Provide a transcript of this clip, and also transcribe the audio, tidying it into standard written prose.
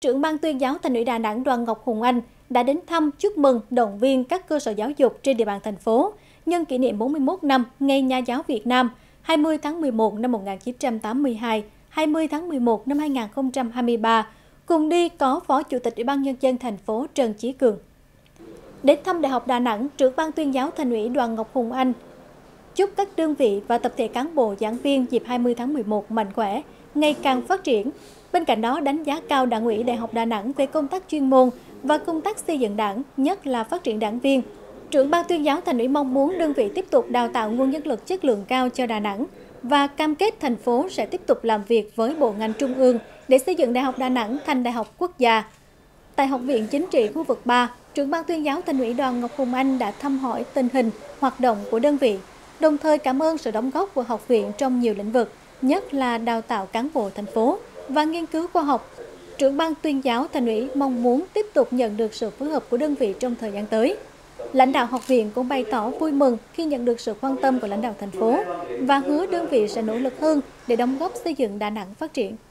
Trưởng ban tuyên giáo Thành ủy Đà Nẵng Đoàn Ngọc Hùng Anh đã đến thăm, chúc mừng, động viên các cơ sở giáo dục trên địa bàn thành phố nhân kỷ niệm 41 năm Ngày Nhà giáo Việt Nam 20 tháng 11 năm 1982, 20 tháng 11 năm 2023. Cùng đi có Phó Chủ tịch Ủy ban Nhân dân thành phố Trần Chí Cường. Đến thăm Đại học Đà Nẵng, trưởng ban tuyên giáo Thành ủy Đoàn Ngọc Hùng Anh chúc các đơn vị và tập thể cán bộ giảng viên dịp 20 tháng 11 mạnh khỏe, ngày càng phát triển. Bên cạnh đó đánh giá cao Đảng ủy Đại học Đà Nẵng về công tác chuyên môn và công tác xây dựng Đảng, nhất là phát triển đảng viên. Trưởng ban tuyên giáo Thành ủy mong muốn đơn vị tiếp tục đào tạo nguồn nhân lực chất lượng cao cho Đà Nẵng và cam kết thành phố sẽ tiếp tục làm việc với bộ ngành trung ương để xây dựng Đại học Đà Nẵng thành Đại học Quốc gia. Tại Học viện Chính trị khu vực 3, trưởng ban tuyên giáo Thành ủy Đoàn Ngọc Hùng Anh đã thăm hỏi tình hình, hoạt động của đơn vị, đồng thời cảm ơn sự đóng góp của học viện trong nhiều lĩnh vực, nhất là đào tạo cán bộ thành phố và nghiên cứu khoa học. Trưởng ban tuyên giáo Thành ủy mong muốn tiếp tục nhận được sự phối hợp của đơn vị trong thời gian tới. Lãnh đạo học viện cũng bày tỏ vui mừng khi nhận được sự quan tâm của lãnh đạo thành phố và hứa đơn vị sẽ nỗ lực hơn để đóng góp xây dựng Đà Nẵng phát triển.